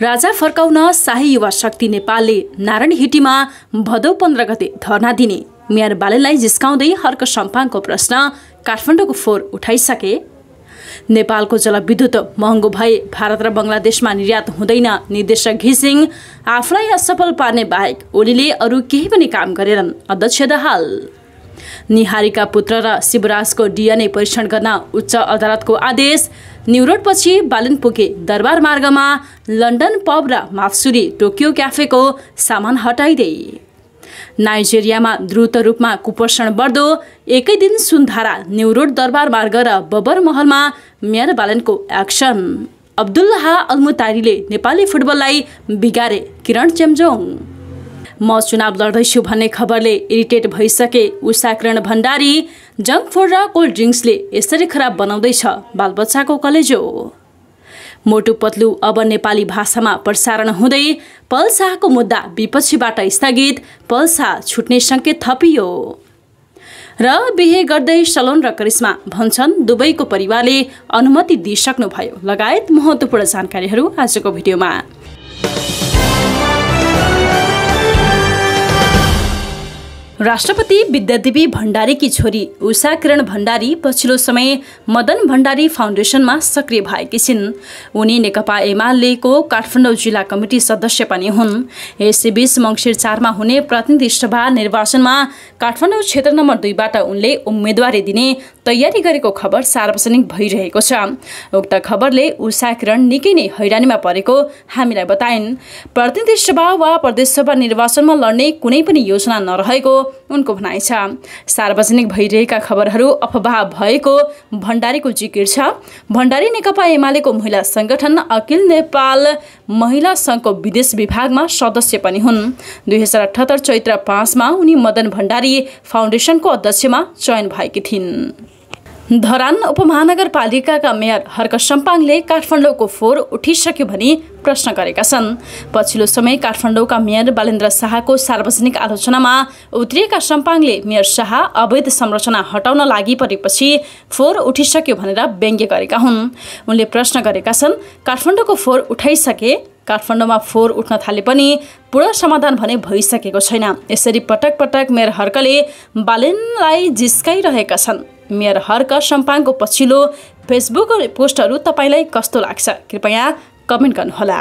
राजा फर्काउन शाही युवा शक्ति नेपालले नारायणहिटीमा भदौ 15 गते धरना दिने, मेयर बालेनलाई जिस्काउँदै हर्क साम्पाङको प्रश्न काठमाडौँको फोहोर उठाइसके, नेपालको जलविद्युत महँगो भए भारत र बङ्गलादेशमा निर्यात हुँदैन निर्देशक घिसिङ, आफूलाई असफल पार्ने बाहेक ओलीले अरू केही पनि काम गरेनन् अध्यक्ष दाहाल, निहारिका पुत्र र शिवराजको DNA परीक्षण गर्न उच्च अदालतको आदेश, न्युरोड पछि बालेन पुगे दरबारमार्गमा लन्डन पब र मत्सूरी टोक्यो क्याफेको सामान हटाइदिए, नाइजेरियामा द्रुत रूपमा कुपोषण बढ्दो, एकै दिन सुन्धारा न्युरोड दरबारमार्ग र बबरमहलमा मेयर बालेनको एक्सन, अब्दुल्लाह अलमुताइरीले नेपाली फुटबललाई बिगारे किरण चेम्जोङ, म चुनाव लड्दैछु भन्ने खबरले इरिटेट भइसके उषा किरण भण्डारी, जङ्क फुड र कोल्ड ड्रिङ्क्सले यसरी खराब बनाउँदैछ बालबच्चाको कलेजो, मोटु पत्लु अब नेपाली भाषामा प्रसारण हुँदै, पल शाहको मुद्दा विपक्षीबाट स्थगित, पल शाह छुट्ने संकेत थपियो, र बिहे गर्दै सलोन रिश्मा भन्छन् दुबईको परिवारले अनुमति दिइसक्नुभयो, लगायत महत्त्वपूर्ण जानकारीहरू आजको भिडियोमा। राष्ट्रपति विद्यादेवी भण्डारी की छोरी उषा किरण भण्डारी पछिल्लो समय मदन भंडारी फाउन्डेसनमा सक्रिय भएकी छिन्। उनी नेकपा एमालेको काठमाडौँ जिल्ला कमिटी सदस्य पनि हुन्। यसैबीच मंसिर 4 मा हुने प्रतिनिधि सभा निर्वाचनमा काठमाडौँ क्षेत्र नम्बर 2 बाट उनले उम्मेदवारी दिने तयारी गरेको खबर सार्वजनिक भइरहेको छ। उक्त खबरले उषा किरण निकै नै हैरानीमा परेको हामीलाई बताइन्। प्रतिनिधि सभा वा प्रदेशसभा निर्वाचनमा लड्ने कुनै पनि योजना नरहेको उनको भनाइ छ। सार्वजनिक भइरहेका खबरहरू अफवाह भएको भण्डारीको जिकिर छ। भण्डारी नेकपा एमालेको महिला संगठन अखिल नेपाल महिला संघको विदेश विभागमा सदस्य पनि हुन्। 2078 चैत्र 5 मा उनी मदन भण्डारी फाउन्डेसनको अध्यक्षमा चयन भएकी थिइन्। धरान उपमहानगरपालिकाका मेयर हर्क साम्पाङले काठमाडौँको फोहोर उठिसक्यो भनी प्रश्न गरेका छन्। पछिल्लो समय काठमाडौँका मेयर बालेन्द्र शाहको सार्वजनिक आलोचनामा उत्रिएका साम्पाङले मेयर शाह अवैध संरचना हटाउन लागि परेपछि फोहोर उठिसक्यो भनेर व्यङ्ग्य गरेका हुन्। उनले प्रश्न गरेका छन्, काठमाडौँको फोहोर उठाइसके, काठमाडौँमा फोहोर उठ्न थाले पनि पूर्ण समाधान भने भइसकेको छैन। यसरी पटक पटक मेयर हर्कले बालेनलाई जिस्काइरहेका छन्। मेयर हर्क साम्पाङको पछिल्लो फेसबुक पोस्टहरू तपाईलाई कस्तो लाग्छ कृपया कमेन्ट गर्नुहोला।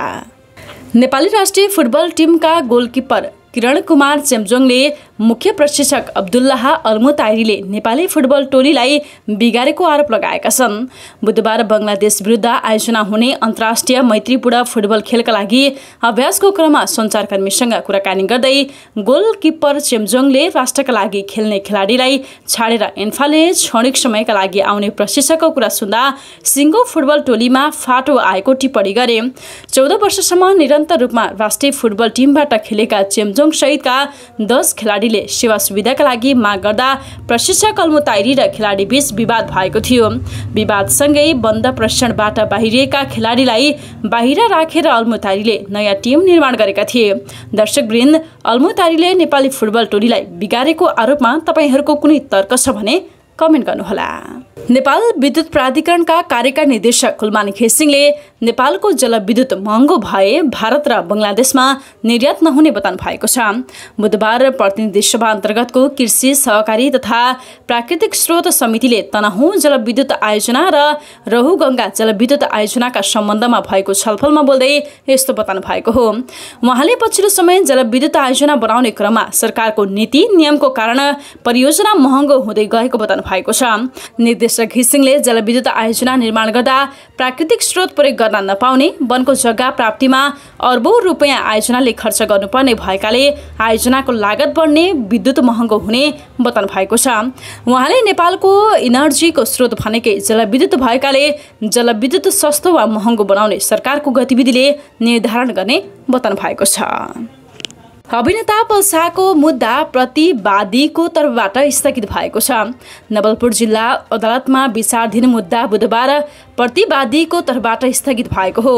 नेपाली राष्ट्रिय फुटबल टिमका गोलकिपर किरण कुमार चेम्जोङले मुख्य प्रशिक्षक अब्दुल्लाह अलमुताइरीले नेपाली फुटबल टोलीलाई बिगारेको आरोप लगाएका छन्। बुधबार बङ्गलादेश विरुद्ध आयोजना हुने अन्तर्राष्ट्रिय मैत्रीपूर्ण फुटबल खेलका लागि अभ्यासको क्रममा सञ्चारकर्मीसँग कुराकानी गर्दै गोलकिपर चेम्जोङले राष्ट्रका लागि खेल्ने खेलाडीलाई छाडेर एन्फाले क्षणिक समयका लागि आउने प्रशिक्षकको कुरा सुन्दा सिङ्गो फुटबल टोलीमा फाटो आएको टिप्पणी गरे। 14 वर्षसम्म निरन्तर रूपमा राष्ट्रिय फुटबल टिमबाट खेलेका चेम्जोङसहितका 10 खेलाडी सेवा सुविधाका लागि माग गर्दा प्रशिक्षक अलमुताइरी र खेलाडी बीच विवाद भएको थियो। विवादसँगै बन्द प्रशिक्षणबाट बाहिरिएका खेलाडीलाई बाहिर राखेर अलमुताइरीले नयाँ टिम निर्माण गरेका थिए। दर्शकवृन्द, अलमुताइरीले नेपाली फुटबल टोलीलाई बिगारेको आरोपमा तपाईहरूको कुनै तर्क छ भने कमेन्ट गर्नुहोला। नेपाल विद्युत प्राधिकरणका कार्यकारी निर्देशक कुलमान घिसिङले नेपालको जलविद्युत महँगो भए भारत र बङ्गलादेशमा निर्यात नहुने बताउनु भएको छ। बुधबार प्रतिनिधि सभा अन्तर्गतको कृषि सहकारी तथा प्राकृतिक स्रोत समितिले तनहुँ जलविद्युत आयोजना र रहुगङ्गा जलविद्युत आयोजनाका सम्बन्धमा भएको छलफलमा बोल्दै यस्तो बताउनु भएको हो। उहाँले पछिल्लो समय जलविद्युत आयोजना बनाउने क्रममा सरकारको नीति नियमको कारण परियोजना महँगो हुँदै गएको बताउनु भएको छ। घिसिङले जलविद्युत आयोजना निर्माण गर्दा प्राकृतिक स्रोत प्रयोग गर्न नपाउने, वनको जग्गा प्राप्तिमा अर्बौं रुपियाँ आयोजनाले खर्च गर्नुपर्ने भएकाले आयोजनाको लागत बढ्ने, विद्युत महँगो हुने बताउनु भएको छ। उहाँले नेपालको इनर्जीको स्रोत भनेकै जलविद्युत भएकाले जलविद्युत सस्तो वा महँगो बनाउने सरकारको गतिविधिले निर्धारण गर्ने बताउनु भएको छ। अभिनेता पल शाहको मुद्दा प्रतिवादीको तर्फबाट स्थगित भएको छ। नवलपुर जिल्ला अदालतमा विचाराधीन मुद्दा बुधबार प्रतिवादीको तर्फबाट स्थगित भएको हो।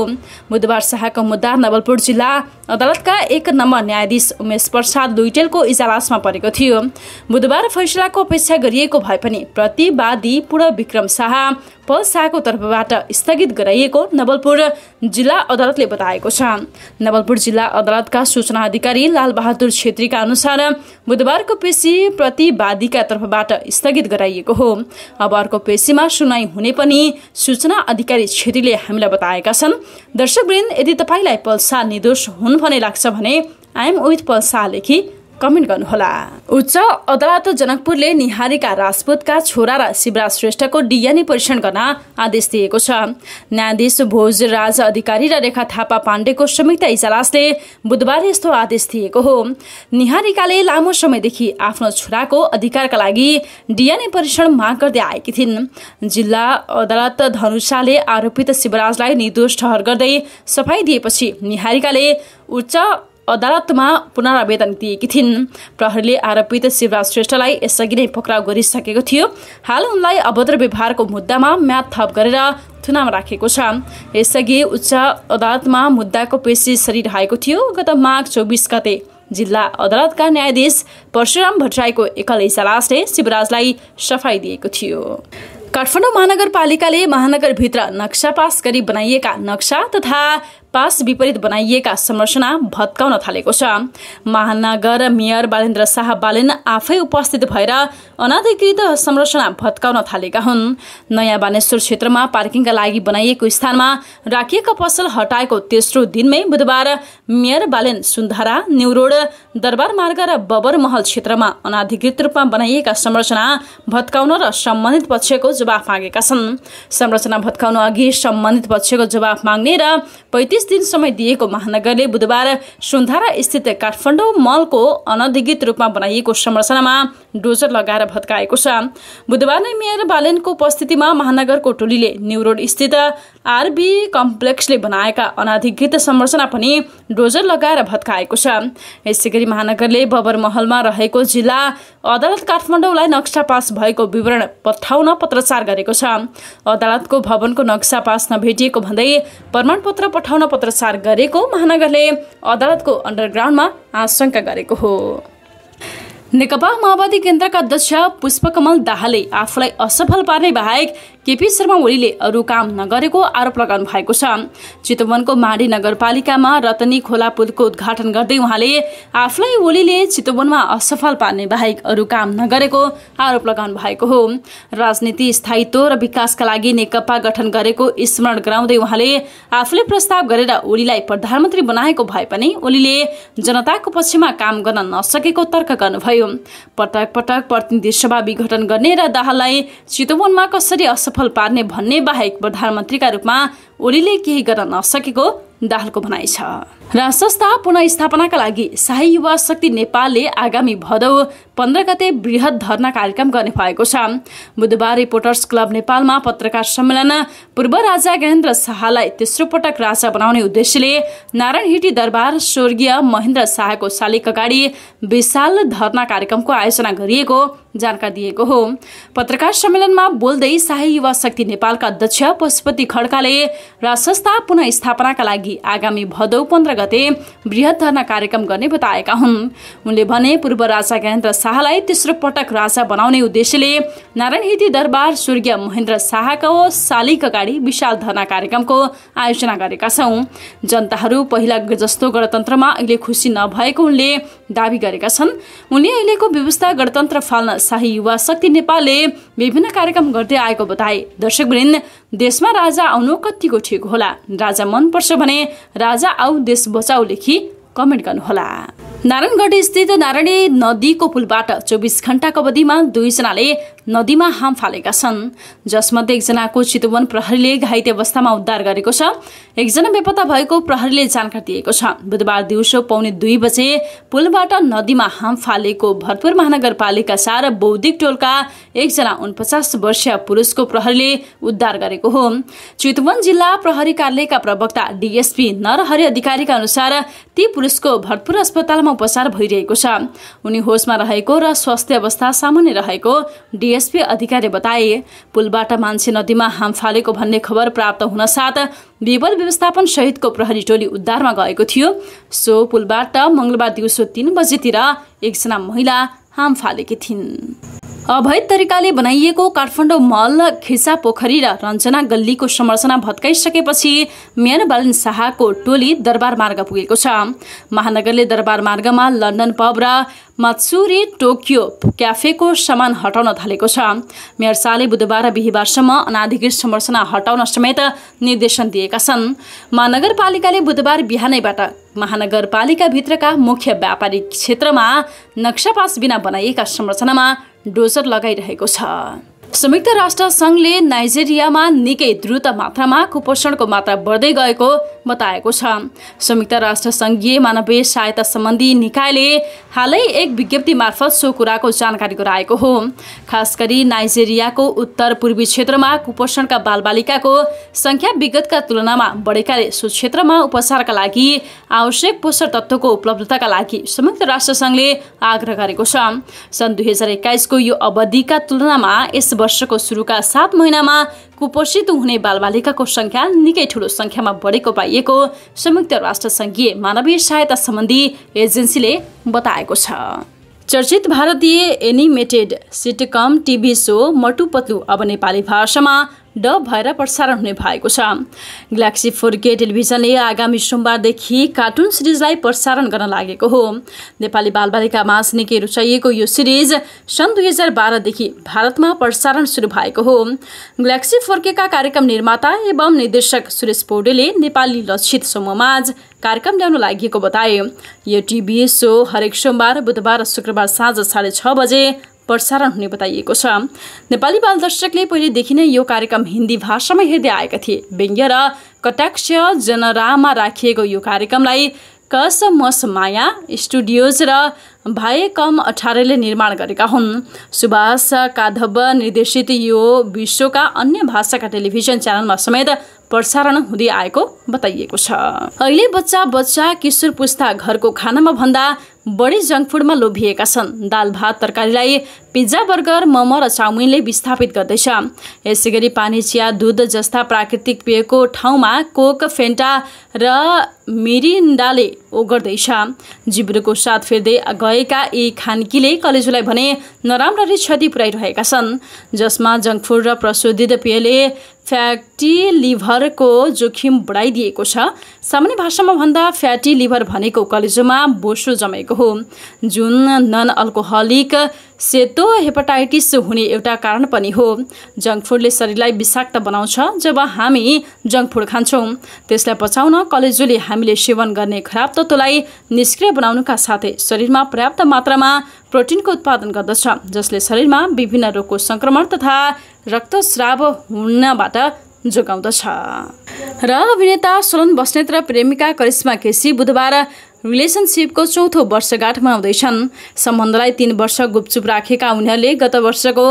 बुधबार शाहको मुद्दा नवलपुर जिल्ला अदालतका 1 नम्बर न्यायाधीश उमेश प्रसाद लुइटेलको इजलासमा परेको थियो। बुधबार फैसलाको अपेक्षा गरिएको भए पनि प्रतिवादी पूर्व विक्रम शाह पल शाहको तर्फबाट स्थगित गराइएको नवलपुर जिल्ला अदालतले बताएको छ। नवलपुर जिल्ला अदालतका सूचना अधिकारी लालबहादुर छेत्रीका अनुसार बुधबारको पेशी प्रतिवादीका तर्फबाट स्थगित गराइएको हो। अब अर्को पेशीमा सुनाइ हुने पनि सूचना अधिकारी छेत्रीले हामीलाई बताएका छन्। दर्शकवृन्द, यदि तपाईँलाई पल शाह निर्दोष हुन् भन्ने लाग्छ भने आइ एम विथ पल शाह लेखी कमेन्ट गर्नुहोला। उच्च अदालत जनकपुरले निहारिका राजपूतका छोरा र शिवराज श्रेष्ठको डिएनए परीक्षण गर्न आदेश दिएको छ। न्यायाधीश भोजराज अधिकारी र रेखा थापा पाण्डेको संयुक्त इजलासले बुधबार यस्तो आदेश दिएको हो। निहारिकाले लामो समयदेखि आफ्नो छोराको अधिकारका लागि डिएनए परीक्षण माग गर्दै आएकी थिइन्। जिल्ला अदालत धनुषाले आरोपित शिवराजलाई निर्दोष ठहर गर्दै सफाई दिएपछि निहारिकाले उच्च अदालतमा पुनरावेदन दिएकी थिइन्। प्रहरीले आरोपित शिवराज श्रेष्ठलाई यसअघि नै पक्राउ गरिसकेको थियो। हाल उनलाई अभद्र व्यवहारको मुद्दामा म्याद थप गरेर थुनामा राखेको छ। यसअघि उच्च अदालतमा मुद्दाको पेशी सरिरहेको थियो। गत माघ 24 गते जिल्ला अदालतका न्यायाधीश परशुराम भट्टराईको एकल इजलासले शिवराजलाई सफाई दिएको थियो। काठमाडौँ महानगरपालिकाले महानगरभित्र नक्सा पास गरी बनाइएका नक्सा तथा पास विपरीत बनाइएका संरचना भत्काउन थालेको छ। महानगर मेयर बालेन्द्र शाह आफै उपस्थित भएर अनाधिकृत संरचना भत्काउन थालेका हुन्। नयाँ बानेश्वर क्षेत्रमा पार्किङका लागि बनाइएको स्थानमा राखिएका पसल हटाएको तेस्रो दिनमै बुधबार मेयर बालेन सुन्धारा, न्युरोड, दरबारमार्ग र बबरमहल क्षेत्रमा अनाधिकृत रूपमा बनाइएका संरचना भत्काउन र सम्बन्धित पक्षको जवाफ मागेका छन्। संरचना भत्काउन अघि सम्बन्धित पक्षको जवाफ माग्ने र 35 दिन समय दिएको महानगरले बुधबार सुन्धारा स्थित काठमाडौँ मलको अनधिकृत रूपमा बनाइएको संरचनामा डोजर लगाएर भत्काएको छ। बुधबार नै मेयर बालेनको उपस्थितिमा महानगरको टोलीले न्युरोड स्थित आरबी कम्प्लेक्सले बनाएका अनाधिकृत संरचना पनि डोजर लगाएर भत्काएको छ। यसैगरी महानगरले बबरमहलमा रहेको जिल्ला अदालत काठमाडौँलाई नक्सा पास भएको विवरण पठाउन पत्रचार गरेको छ। अदालतको भवनको नक्सा पास नभेटिएको भन्दै प्रमाणपत्र पठाउन पत्रचार गरेको महानगरले अदालतको अन्डरग्राउन्डमा आशंका गरेको हो। नेकपा माओवादी केन्द्रका अध्यक्ष पुष्पकमल दाहालले आफूलाई असफल पार्ने बाहेक केपी शर्मा ओलीले अरू काम नगरेको आरोप लगाउनु भएको छ। चितवनको माडी नगरपालिकामा रतनी खोला पुलको उद्घाटन गर्दै उहाँले आफूलाई ओलीले चितवनमा असफल पार्ने बाहेक अरू काम नगरेको आरोप लगाउनु भएको हो। राजनीति, स्थायित्व र विकासका लागि नेकपा गठन गरेको स्मरण गराउँदै उहाँले आफूले प्रस्ताव गरेर ओलीलाई प्रधानमन्त्री बनाएको भए पनि ओलीले जनताको पक्षमा काम गर्न नसकेको तर्क गर्नुभयो। पटक पटक प्रतिनिधि सभा विघटन गर्ने र दाहाललाई चितवनमा कसरी असफल पार्ने भन्ने बाहेक प्रधानमन्त्रीका रूपमा ओलीले केही गर्न नसकेको दाहालको भनाइ छ। राजसंस्था पुनर्स्थापनाका लागि शाही युवा शक्ति नेपालले आगामी भदौ 15 गते बृहत धरना कार्यक्रम गर्ने भएको छ। बुधबार रिपोर्टर्स क्लब नेपालमा पत्रकार सम्मेलन पूर्व राजा ज्ञानेन्द्र शाहलाई तेस्रो पटक राजा बनाउने उद्देश्यले नारायणहिटी दरबार स्वर्गीय महेन्द्र शाहको शालिक अगाडि विशाल धरना कार्यक्रमको आयोजना गरिएको जानकारी दिएको हो। पत्रकार सम्मेलनमा बोल्दै शाही युवा शक्ति नेपालका अध्यक्ष पुष्पपति खड़काले राजसंस्था पुनर्स्थापनाका लागि आगामी भदौ 15 गते बृहत धरना कार्यक्रम गर्ने बताएका हुन्। उनले भने पूर्व राजा ज्ञानेन्द्र शाहलाई तेस्रो पटक राजा बनाउने उद्देश्यले नारायणहिटी दरबार स्वर्गीय महेन्द्र शाहको शालिक अगाडि विशाल धरना कार्यक्रमको आयोजना गरेका छौँ। जनताहरू पहिला जस्तो गणतन्त्रमा अहिले खुसी नभएको उनले दावी गरेका छन्। उनले अहिलेको व्यवस्था गणतन्त्र फाल्न शाही युवा शक्ति नेपालले विभिन्न कार्यक्रम गर्दै आएको बताए। दर्शकवृन्द, देशमा राजा आउनु कतिको ठिक होला? राजा मनपर्छ भने राजा आऊ देश बचाऊ लेखी कमेन्ट गर्नुहोला। नारायणगढ स्थित नारायणी नदीको पुलबाट 24 घण्टाको अवधिमा 2 जनाले नदीमा हाम फालेका छन्, जसमध्ये एकजनाको चितवन प्रहरीले घाइते अवस्थामा उद्धार गरेको छ। एकजना बेपत्ता भएको प्रहरीले जानकारी दिएको छ। बुधबार दिउँसो पौने 2 बजे पुलबाट नदीमा हाम फालेको भरतपुर महानगरपालिका 4 बौद्धिक टोलका एकजना 49 वर्षीय पुरुषको प्रहरीले उद्धार गरेको हो। चितवन जिल्ला प्रहरी कार्यालयका प्रवक्ता डीएसपी नरहरि अधिकारीका अनुसार ती पुरुषको भरतपुर अस्पतालमा उपचार भइरहेको छ। उनी होसमा रहेको र स्वास्थ्य अवस्था सामान्य रहेको डीएसपी अधिकारी बताए। पुलबाट मान्छे नदीमा हाम फालेको भन्ने खबर प्राप्त हुन साथ विपद व्यवस्थापन सहितको प्रहरी टोली उद्धारमा गएको थियो। सो पुलबाट मंगलबार दिउँसो 3 बजेतिर एकजना महिला हाम फालेकी थिइन्। अवैध तरिकाले बनाइएको काठमाडौँ मल, खिसा पोखरी र रञ्जना गल्लीको संरचना भत्काइसकेपछि मेयर बालेन्द्र शाहको टोली दरबारमार्ग पुगेको छ। महानगरले दरबारमार्गमा लन्डन पब र मत्सूरी टोक्यो क्याफेको सामान हटाउन थालेको छ। मेयर शाहले बुधबार र बिहीबारसम्म अनाधिकृत संरचना हटाउन समेत निर्देशन दिएका छन्। महानगरपालिकाले बुधबार बिहानैबाट महानगरपालिकाभित्रका मुख्य व्यापारिक क्षेत्रमा नक्सापास बिना बनाइएका संरचनामा डोजर लगाइरहेको छ। संयुक्त राष्ट्र संघले नाइजेरियामा निकै द्रुत मात्रामा कुपोषणको मात्रा बढ्दै गएको बताएको छ। संयुक्त राष्ट्र संघीय मानवीय सहायता सम्बन्धी निकायले हालै एक विज्ञप्ति मार्फत सो कुराको जानकारी गराएको हो। खास गरी नाइजेरियाको उत्तर पूर्वी क्षेत्रमा कुपोषणका बालबालिकाको सङ्ख्या विगतका तुलनामा बढेकाले सो क्षेत्रमा उपचारका लागि आवश्यक पोषक तत्त्वको उपलब्धताका लागि संयुक्त राष्ट्र संघले आग्रह गरेको छ। सन् 2021को यो अवधिका तुलनामा यस वर्षको सुरुका 7 महिनामा कुपोषित हुने बालबालिकाको संख्या निकै ठूलो संख्यामा बढेको पाइएको संयुक्त राष्ट्र संघीय मानवीय सहायता सम्बन्धी एजेन्सीले बताएको छ। चर्चित भारतीय animated sitcom TV show Motu Patlu अब नेपाली भाषामा डब भएर प्रसारण हुने भएको छ। ग्यालेक्सी 4 टेलिभिजनले आगामी सोमबारदेखि कार्टुन सिरिजलाई प्रसारण गर्न लागेको हो। नेपाली बालबालिका माझ निकै रुचाइएको यो सिरिज सन् 2012देखि भारतमा प्रसारण सुरु भएको हो। ग्यालेक्सी 4 कार्यक्रम निर्माता एवं निर्देशक सुरेश पौडेलले नेपाली लक्षित समूहमाझ कार्यक्रम ल्याउन लागेको बताए। यो टिभी शो हरेक सोमबार, बुधबार र शुक्रबार साँझ 6:30 बजे प्रसारण हुने बताइएको छ। नेपाली बाल दर्शकले पहिलेदेखि नै यो कार्यक्रम हिन्दी भाषामा हेर्दै आएका थिए। व्यङ्ग्य र कटाक्ष जनरामा राखिएको यो कार्यक्रमलाई कस मस माया स्टुडियोज र भाइकम 18 ले निर्माण गरेका हुन्। सुभाष काधव निर्देशित यो विश्वका अन्य भाषाका टेलिभिजन च्यानलमा समेत प्रसारण हुँदै आएको बताइएको छ। अहिले बच्चा बच्चा किशोर पुस्ता घरको खानामा भन्दा बढी जङ्क फुडमा लोभिएका छन्। दाल भात तरकारीलाई पिज्जा, बर्गर, मोमो र चाउमिनले विस्थापित गर्दैछ। यसैगरी पानी, चिया, दुध जस्ता प्राकृतिक पेयको ठाउँमा कोक, फेन्टा र मिरिन्डाले ओगर्दैछ। जिब्रोको साथ फेर्दै गएका यी खानकीले कलेजोलाई भने नराम्ररी क्षति पुर्याइरहेका छन्, जसमा जङ्क फुड र प्रशोधित पेयले फ्याटी लिभरको जोखिम बढाइदिएको छ। सामान्य भाषामा भन्दा फ्याटी लिभर भनेको कलेजोमा बोसो जमेको हो, जुन नन अल्कोहलिक सेतो हेपाटाइटिस हुने एउटा कारण पनि हो। जङ्क फुडले शरीरलाई विषाक्त बनाउँछ। जब हामी जङ्क फुड खान्छौँ, त्यसलाई पचाउन कलेजोले हामीले सेवन गर्ने खराब तत्त्वलाई निष्क्रिय बनाउनुका साथै शरीरमा पर्याप्त मात्रामा प्रोटिनको उत्पादन गर्दछ, जसले शरीरमा विभिन्न रोगको संक्रमण तथा रक्तस्राव हुनबाट जोगाउँदछ। र अभिनेता सलोन बस्नेत र प्रेमिका करिश्मा केसी बुधबार रिलेसनसिपको चौथो वर्षगाँठ मनाउँदैछन्। सम्बन्धलाई 3 वर्ष गुपचुप राखेका उनीहरूले गत वर्षको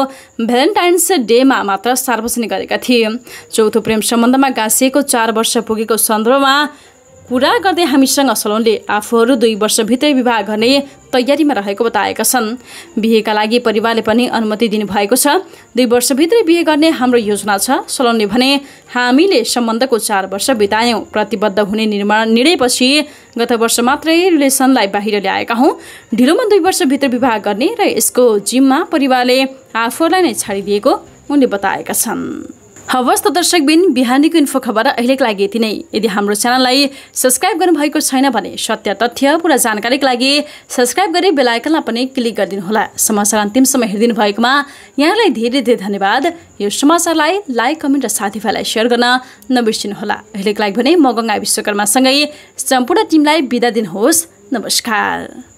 भ्यालेन्टाइन्स डेमा मात्र सार्वजनिक गरेका थिए। चौथो प्रेम सम्बन्धमा गाँसिएको 4 वर्ष पुगेको सन्दर्भमा कुरा गर्दै हामीसँग सलोनले आफूहरू 2 वर्षभित्रै विवाह गर्ने तयारीमा रहेको बताएका छन्। बिहेका लागि परिवारले पनि अनुमति दिनुभएको छ। 2 वर्षभित्रै बिहे गर्ने हाम्रो योजना छ। सलोनले भने, हामीले सम्बन्धको 4 वर्ष बितायौँ। प्रतिबद्ध हुने निर्णयपछि गत वर्ष मात्रै रिलेसनलाई बाहिर ल्याएका हौँ। ढिलोमा 2 वर्षभित्र विवाह गर्ने र यसको जिम्मा परिवारले आफूहरूलाई नै छाडिदिएको उनले बताएका छन्। हवस् त दर्शकबिन, बिहानीको इन्फो खबर अहिलेको लागि यति नै। यदि हाम्रो च्यानललाई सब्सक्राइब गर्नुभएको छैन भने सत्य तथ्य पूरा जानकारीका लागि सब्सक्राइब गरी बेल आइकनमा पनि क्लिक गरिदिनुहोला। समाचार अन्तिमसम्म हेरिदिनु भएकोमा यहाँलाई धेरै धेरै धन्यवाद। यो समाचारलाई लाइक, कमेन्ट र साथीभाइलाई सेयर गर्न नबिर्सिनुहोला। अहिलेको लागि भने म गङ्गा विश्वकर्मासँगै सम्पूर्ण टिमलाई बिदा दिनुहोस्। नमस्कार।